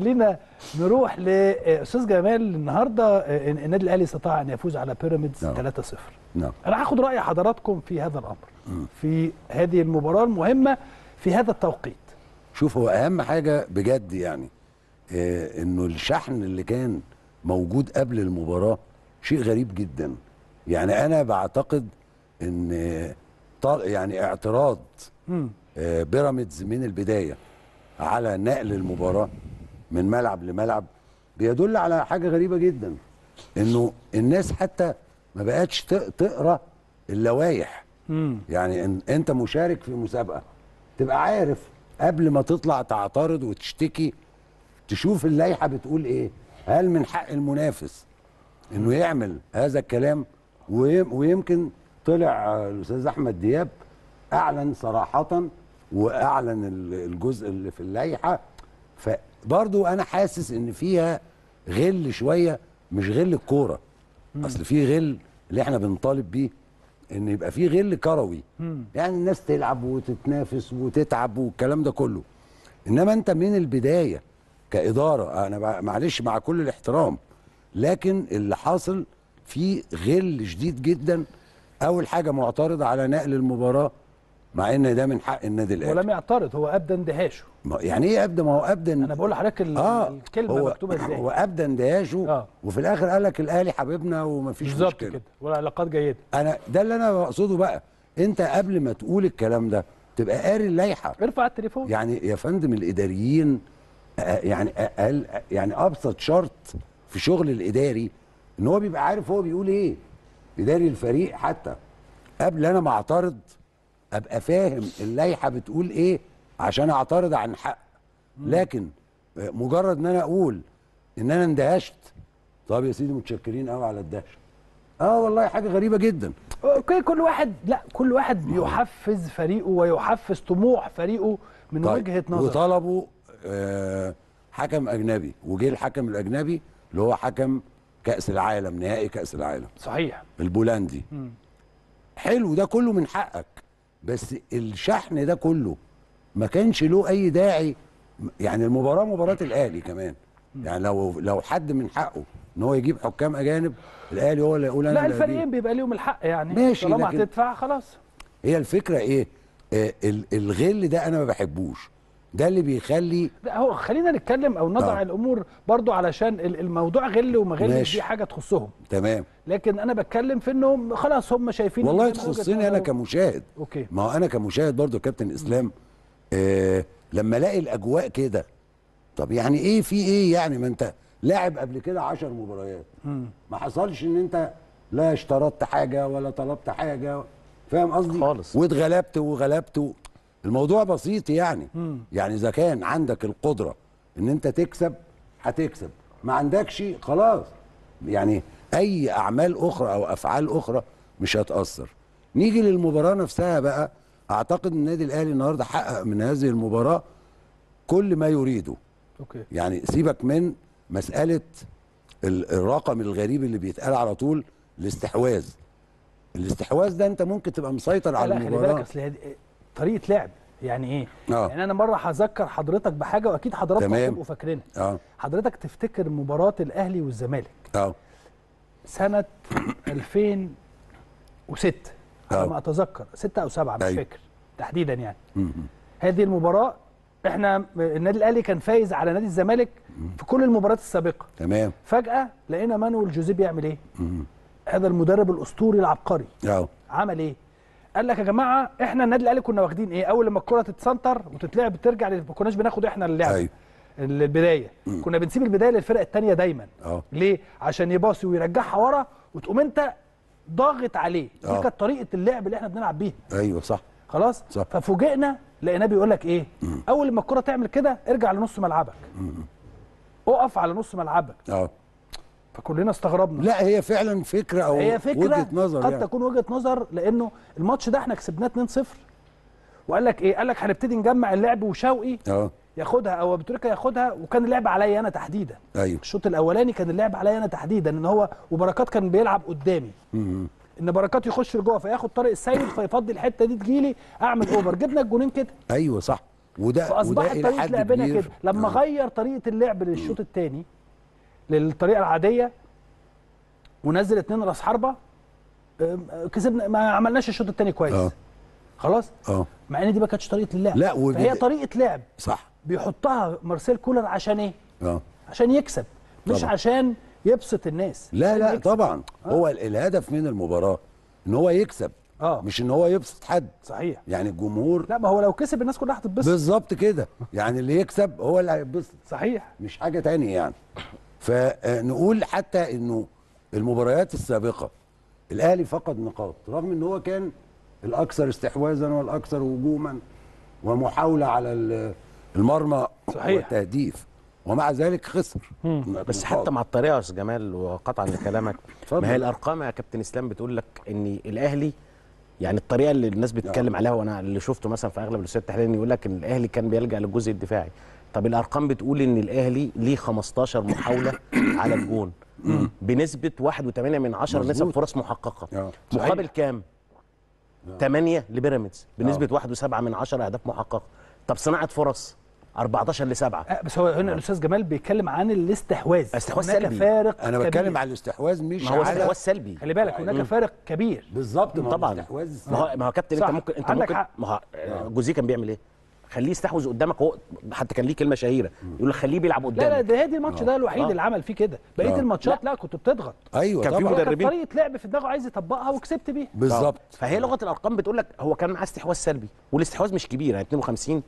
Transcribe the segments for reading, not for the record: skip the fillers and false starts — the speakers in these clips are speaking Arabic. خلينا نروح لاستاذ جمال. النهارده النادي الاهلي استطاع ان يفوز على بيراميدز 3-0. انا هاخد راي حضراتكم في هذا الامر في هذه المباراه المهمه في هذا التوقيت. شوف، هو اهم حاجه بجد يعني انه الشحن اللي كان موجود قبل المباراه شيء غريب جدا. يعني انا بعتقد ان يعني اعتراض بيراميدز من البدايه على نقل المباراه من ملعب لملعب بيدل على حاجه غريبه جدا، انه الناس حتى ما بقتش تقرا اللوائح. يعني إن انت مشارك في مسابقه تبقى عارف قبل ما تطلع تعترض وتشتكي تشوف اللائحه بتقول ايه. هل من حق المنافس انه يعمل هذا الكلام؟ ويمكن طلع الاستاذ احمد دياب اعلن صراحه واعلن الجزء اللي في اللائحه، فبرضو انا حاسس ان فيها غل شويه، مش غل الكوره. اصل في غل اللي احنا بنطالب بيه ان يبقى في غل كروي، يعني الناس تلعب وتتنافس وتتعب والكلام ده كله. انما انت من البدايه كاداره، انا معلش مع كل الاحترام، لكن اللي حاصل في غل شديد جدا. اول حاجه معترض على نقل المباراه مع ان ده من حق النادي الاهلي، ولم يعترض. هو ابدى اندهاشه. يعني ايه ابدى؟ ما هو ابدى انا بقول لحضرتك الكلمه مكتوبه ازاي. هو ابدى اندهاشه وفي الاخر قال لك الاهلي حبيبنا ومفيش مشكله بالظبط كده، والعلاقات جيده. انا ده اللي انا بقصده بقى، انت قبل ما تقول الكلام ده تبقى قاري اللائحه. ارفع التليفون يعني يا فندم. الاداريين يعني اقل، يعني ابسط شرط في شغل الاداري ان هو بيبقى عارف هو بيقول ايه، اداري الفريق. حتى قبل انا ما اعترض ابقى فاهم اللائحه بتقول ايه عشان اعترض عن حق. لكن مجرد ان انا اقول ان انا اندهشت، طب يا سيدي متشكرين قوي على الدهشه، والله حاجه غريبه جدا. اوكي، كل واحد كل واحد بيحفز فريقه ويحفز طموح فريقه من وجهه نظره. وطلبوا حكم اجنبي، وجه الحكم الاجنبي اللي هو حكم كاس العالم، نهائي كاس العالم، صحيح، البولندي. حلو، ده كله من حقك، بس الشحن ده كله ما كانش له اي داعي. يعني المباراه مباراه الاهلي كمان، يعني لو حد من حقه ان هو يجيب حكام اجانب، الاهلي هو اللي يقول انا لا. الفريقين بيبقى ليهم الحق يعني، ماشي، طالما هتدفع خلاص. هي الفكره ايه؟ الغل ده انا ما بحبوش، ده اللي بيخلي. لا، هو خلينا نتكلم او نضع الامور برضو، علشان الموضوع غل وما غلش دي حاجه تخصهم، تمام. لكن انا بتكلم في انه خلاص هم شايفين. والله تخصني انا كمشاهد. اوكي، ما هو انا كمشاهد برضو كابتن اسلام، لما الاقي الاجواء كده، طب يعني ايه؟ في ايه يعني؟ ما انت لاعب قبل كده 10 مباريات، ما حصلش ان انت لا اشترطت حاجه ولا طلبت حاجه، فاهم قصدي؟ خالص. واتغلبت وغلبت. الموضوع بسيط يعني. يعني اذا كان عندك القدره ان انت تكسب هتكسب، ما عندكش خلاص، يعني اي اعمال اخرى او افعال اخرى مش هتاثر. نيجي للمباراه نفسها بقى. اعتقد النادي الاهلي النهارده حقق من هذه المباراه كل ما يريده. اوكي، يعني سيبك من مساله الرقم الغريب اللي بيتقال على طول، الاستحواذ ده انت ممكن تبقى مسيطر على المباراه. خلي بالك، اصل طريقه لعب يعني ايه؟ يعني انا مره هذكر حضرتك بحاجه واكيد حضراتكم هتبقوا فاكرينها. حضرتك تفتكر مباراه الاهلي والزمالك سنه 2006 على ما اتذكر، 6 أو 7 مش فاكر تحديدا يعني. هذه المباراه احنا النادي الاهلي كان فايز على نادي الزمالك في كل المباريات السابقه، تمام. فجاه لقينا مانويل جوزيف بيعمل ايه؟ هذا المدرب الاسطوري العبقري عمل ايه؟ قال لك يا جماعه احنا النادي الاهلي كنا واخدين ايه؟ اول لما الكره تتسنتر وتتلعب ترجع، ما كناش بناخد احنا اللعب. البدايه كنا بنسيب البدايه للفرق الثانيه دايما. ليه؟ عشان يباصي ويرجعها ورا وتقوم انت ضاغط عليه. دي كانت طريقه اللعب اللي احنا بنلعب بيها. ايوه صح، خلاص صح. ففوجئنا لقيناه بيقول لك ايه؟ اول لما الكره تعمل كده ارجع لنص ملعبك، اقف على نص ملعبك. فكلنا استغربنا. لا، هي فعلا فكره او وجهه نظر، قد تكون وجهه نظر. لانه الماتش ده احنا كسبناه 2-0، وقال لك ايه؟ قال لك هنبتدي نجمع اللعب وشوقي ياخدها او ابو تريكه ياخدها، وكان اللعب عليا انا تحديدا. الشوط الاولاني كان اللعب عليا انا تحديدا، ان هو وبركات كان بيلعب قدامي، ان بركات يخش لجوه فياخد طارق السيد فيفضي الحته دي تجيلي اعمل اوفر. جبنا الجونين كده. ايوه صح، فاصبحت طريقه لعبنا كده. لما غير طريقه اللعب للشوط الثاني للطريقه العاديه ونزل 2 راس حربه كسبنا، ما عملناش الشوط الثاني كويس. خلاص؟ مع ان دي ما كانتش طريقه اللعب. لا هي طريقه لعب صح بيحطها مارسيل كولر عشان ايه؟ عشان يكسب، مش طبعًا. عشان يبسط الناس. لا لا يكسب. طبعا هو الهدف من المباراه ان هو يكسب، مش ان هو يبسط حد. صحيح. يعني الجمهور، لا ما هو لو كسب الناس كلها هتتبسط. بالظبط كده، يعني اللي يكسب هو اللي هيتبسط. صحيح، مش حاجه ثانيه يعني. فنقول حتى انه المباريات السابقه الاهلي فقد نقاط رغم ان هو كان الاكثر استحواذا والاكثر هجوما ومحاوله على المرمى. صحيح. والتهديف، ومع ذلك خسر. بس حتى مع الطريقه يا استاذ جمال، وقطعا لكلامك، ما هي الارقام يا كابتن اسلام بتقول لك ان الاهلي، يعني الطريقه اللي الناس بتتكلم عليها وانا اللي شفته مثلا في اغلب الاستوديوهات التحليليه يقول لك ان الاهلي كان بيلجا للجزء الدفاعي. طب الارقام بتقول ان الاهلي ليه 15 محاوله على الجون بنسبه 1.8 نسب فرص محققه، مقابل كام؟ 8 لبيراميدز بنسبه 1.7 اهداف محققه. طب صناعه فرص 14-7. بس هو هنا الاستاذ جمال بيتكلم عن الاستحواذ. استحواذ سلبي. فارق انا بتكلم عن الاستحواذ، مش هو استحواذ سلبي. خلي بالك هناك فارق كبير. بالظبط طبعا. ما هو كابتن صح. انت ممكن جوزيه كان بيعمل ايه؟ خليه يستحوذ قدامك. هو حتى كان ليه كلمه شهيره يقول لك خليه بيلعب قدامك. لا ده هادي الماتش ده الوحيد اللي عمل فيه كده. بقيه الماتشات لا كنت بتضغط. ايوه كان في مدربين طريقه لعب في دماغه عايز يطبقها وكسبت بيها. بالظبط. فهي لغه الارقام بتقول لك هو كان معاه استحواذ سلبي، والاستحواذ مش كبير، يعني 52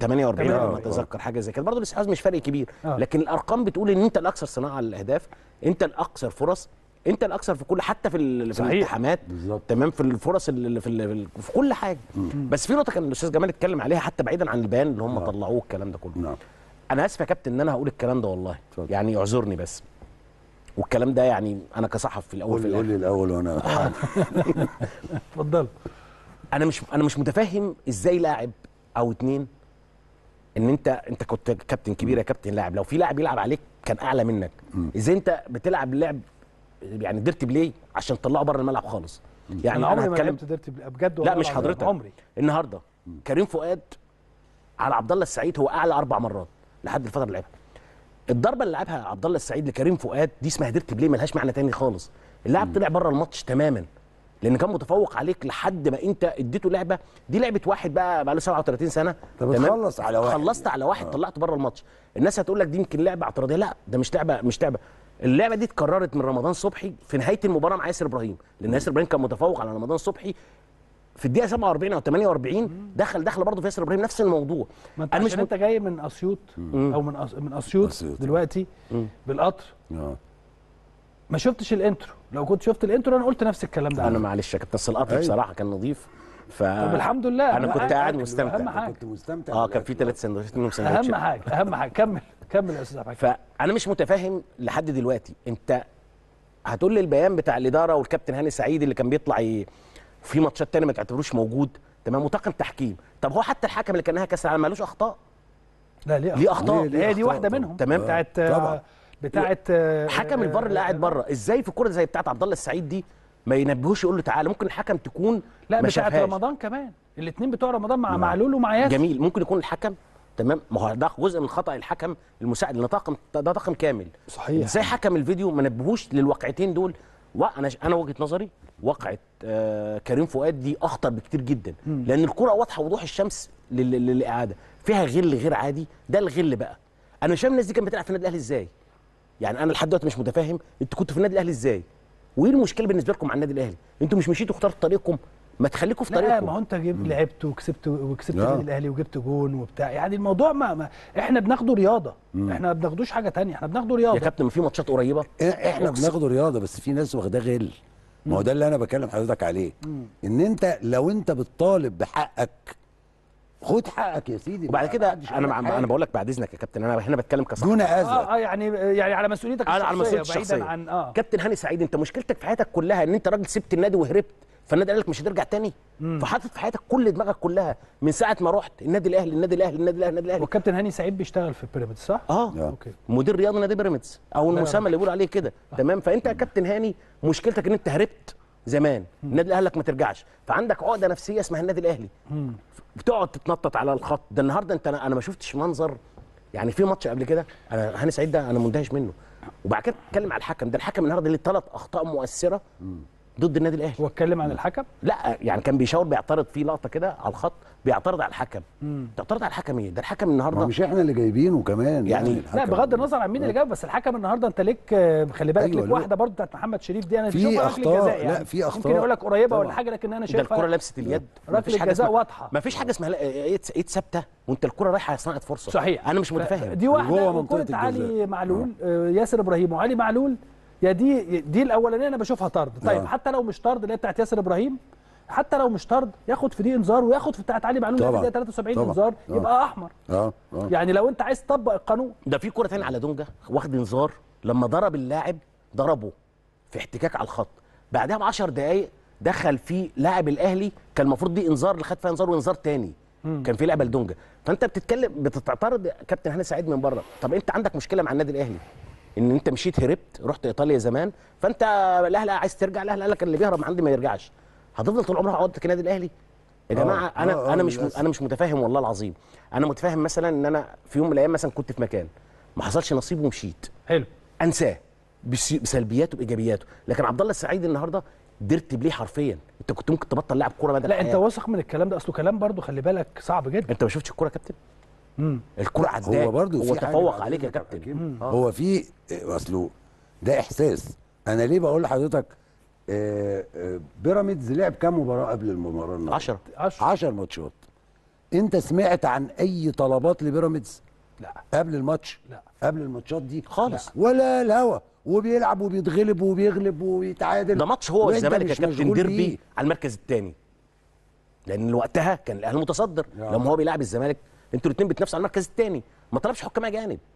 48 ما اتذكر حاجه زي كده. برضه الاستحواذ مش فرق كبير، لكن الارقام بتقول ان انت الاكثر صناعه على الاهداف، انت الاكثر فرص، انت الاكثر في كل، حتى في الاقتحامات. تمام، في الفرص اللي في كل حاجه. بس في نقطه كان الاستاذ جمال اتكلم عليها حتى بعيدا عن البيان اللي هم طلعوه الكلام ده كله. انا اسف يا كابتن ان انا هقول الكلام ده والله، يعني يعذرني بس، والكلام ده يعني انا كصحفي في الاول في الاخر. قول لي الاول وانا اتفضل. انا مش متفهم ازاي لاعب او اتنين، ان انت كنت كابتن كبير يا كابتن لاعب، لو في لاعب يلعب عليك كان اعلى منك، ازاي انت بتلعب لعب يعني ديرتي بلاي عشان تطلعه بره الملعب خالص؟ يعني انا عمري ما لعبت ديرتي بلاي بجد. لا مش حضرتك عمري. النهارده كريم فؤاد على عبد الله السعيد هو اعلى 4 مرات لحد الفتره اللي لعبها. الضربه اللي لعبها عبد الله السعيد لكريم فؤاد دي اسمها ديرتي بلاي، ملهاش معنى تاني خالص. اللاعب طلع بره الماتش تماما لان كان متفوق عليك لحد ما انت اديته لعبه. دي لعبه واحد بقى له 37 سنه. طب تخلص على واحد، خلصت على واحد، طلعته بره الماتش. الناس هتقول لك دي يمكن لعبه اعتراضيه. لا ده مش لعبه. اللعبه دي اتكررت من رمضان صبحي في نهايه المباراه مع ياسر ابراهيم، لان ياسر ابراهيم كان متفوق على رمضان صبحي في الدقيقه 47 او 48. دخل برضه في ياسر ابراهيم نفس الموضوع. ما انت مش انت جاي من اسيوط او من اسيوط دلوقتي بالقطر، ما شفتش الانترو. لو كنت شفت الانترو انا قلت نفس الكلام ده. انا معلش يا كابتن، اصل القطر بصراحه كان نظيف. طب الحمد لله انا كنت قاعد مستمتع. اهم حاجه كنت مستمتع. كان في 3 سندوتشات منهم سندوتشات. اهم حاجه كمل يا استاذ عبد. فانا مش متفاهم لحد دلوقتي. انت هتقول لي البيان بتاع الاداره والكابتن هاني سعيد اللي كان بيطلع في ماتشات تانية ما تعتبروش موجود، تمام، وطاقم تحكيم. طب هو حتى الحكم اللي كان نهى كاس العالم مالوش اخطاء؟ لا ليه اخطاء؟ هي دي واحده منهم. تمام، بتاعت حكم الفار اللي قاعد بره. ازاي في كرة زي بتاعت عبد الله السعيد دي ما ينبهوش يقول له تعالى؟ ممكن الحكم تكون لا بتاعت رمضان كمان، الاثنين بتوع رمضان مع معلول ومع ياسر. جميل، ممكن يكون الحكم تمام. ما هو ده جزء من خطأ الحكم المساعد، لان ده طاقم كامل. صحيح. ازاي حكم الفيديو ما نبهوش للواقعتين دول؟ انا وجهه نظري واقعه كريم فؤاد دي اخطر بكتير جدا، لان الكرة واضحه وضوح الشمس للاعاده، فيها غل غير عادي. ده الغل بقى انا مش فاهم الناس دي كانت بتلعب في النادي الاهلي ازاي؟ يعني انا لحد دلوقتي مش متفاهم انتوا كنتوا في النادي الاهلي ازاي؟ وايه المشكله بالنسبه لكم مع النادي الاهلي؟ انتوا مش مشيتوا اخترتوا طريقكم؟ ما تخليكوا في طريقكم. لا ما هو انت لعبت وكسبت النادي الاهلي وجبت جون وبتاع، يعني الموضوع ما احنا بناخده رياضه، احنا ما بناخدوش حاجه ثانيه، احنا بناخده رياضه. يا كابتن في ماتشات قريبه احنا بناخده رياضه، بس في ناس واخداه غل. ما هو ده اللي انا بكلم حضرتك عليه، ان انت لو انت بتطالب بحقك خد حقك يا سيدي. وبعد كده انا بقول لك بعد اذنك يا كابتن، انا هنا بتكلم كصحفي دون اذى. يعني على مسؤوليتك الشخصيه. على مسؤوليتك الشخصيه بعيدا عن كابتن هاني سعيد، انت مشكلتك في حياتك كلها ان انت راجل سبت النادي وهربت، فالنادي قال لك مش هترجع تاني، فحاطط في حياتك كل دماغك كلها من ساعه ما رحت النادي الاهلي. والكابتن هاني سعيد بيشتغل في بيراميدز صح؟ اوكي، مدير رياضي نادي بيراميدز او المسمى اللي بيقولوا عليه كده. تمام، فانت يا كابتن هاني مشكلتك ان انت هربت زمان النادي الاهلي لك ما ترجعش، فعندك عقده نفسيه اسمها النادي الاهلي، بتقعد تتنطط على الخط ده. النهارده انت انا ما شفتش منظر يعني في ماتش قبل كده، انا هاني سعيد ده انا مندهش منه. وبعد كده اتكلم على الحكم، ده الحكم النهارده ليه 3 اخطاء مؤثره ضد النادي الاهلي. هو اتكلم عن الحكم؟ لا يعني كان بيشاور بيعترض في لقطه كده على الخط، بيعترض على الحكم. تعترض على الحكم ايه؟ ده الحكم النهارده مش احنا اللي جايبينه كمان يعني. لا بغض النظر عن مين اللي جايبه، بس الحكم النهارده انت ليك خلي بالك، أيوة ليك واحده برضه بتاعت محمد شريف دي انا بشوفها ركله جزاء يعني. لا في اخطاء ممكن اقول لك قريبه ولا حاجه، لكن انا شايفها الكره لبست اليد، ركله جزاء واضحه، مفيش حاجه اسمها ايد ثابته وانت الكره رايحه صناعه فرصه. صحيح انا مش متفاهم دي واحده من كره علي معلول، ياسر ابراهيم وعلي معلول، يا دي الاولانيه انا بشوفها طرد. طيب حتى لو مش طرد اللي هي بتاعت ياسر ابراهيم، حتى لو مش طرد ياخد في دي انذار، وياخد في بتاعت علي معلول في الدقيقه 73 انذار، يبقى احمر. يعني لو انت عايز تطبق القانون ده. في كره ثانيه على دونجا واخد انذار لما ضرب اللاعب، ضربه في احتكاك على الخط، بعدها ب 10 دقائق دخل فيه لاعب الاهلي، كان المفروض دي انذار اللي خد فيها انذار وانذار ثاني كان في لعبه لدونجا. فانت بتتكلم بتعترض كابتن هاني سعيد من بره. طب انت عندك مشكله مع النادي الاهلي ان انت مشيت هربت رحت ايطاليا زمان، فانت الاهلي عايز ترجع، الاهلي قال لك اللي بيهرب عندي ما يرجعش، هتفضل طول عمرها عقدتك النادي الاهلي يا جماعه. انا مش متفاهم والله العظيم. انا متفاهم مثلا ان انا في يوم من الايام مثلا كنت في مكان ما حصلش نصيب ومشيت، حلو انساه بسلبياته بايجابياته، لكن عبد الله السعيد النهارده درت بليه حرفيا. انت كنت ممكن تبطل لاعب كوره بدل لا الحياة. انت واثق من الكلام ده؟ اصله كلام برضه خلي بالك صعب جدا. انت ما شفتش الكوره يا كابتن؟ الكرة عداك، هو تفوق عليك يا كابتن. هو في اصله ده احساس. انا ليه بقول لحضرتك بيراميدز لعب كام مباراه قبل المباراه النهارده؟ 10 ماتشات. انت سمعت عن اي طلبات لبيراميدز؟ لا قبل الماتش، لا قبل الماتشات دي خالص، لا ولا الهوا، وبيلعب وبيتغلب وبيغلب وبيتعادل. ده ماتش هو والزمالك يا كابتن، ديربي على المركز الثاني، لان وقتها كان الاهلي متصدر لما هو بيلعب الزمالك، انتوا الاثنين بتنافسوا على المركز الثاني، ما طلبش حكام اجانب.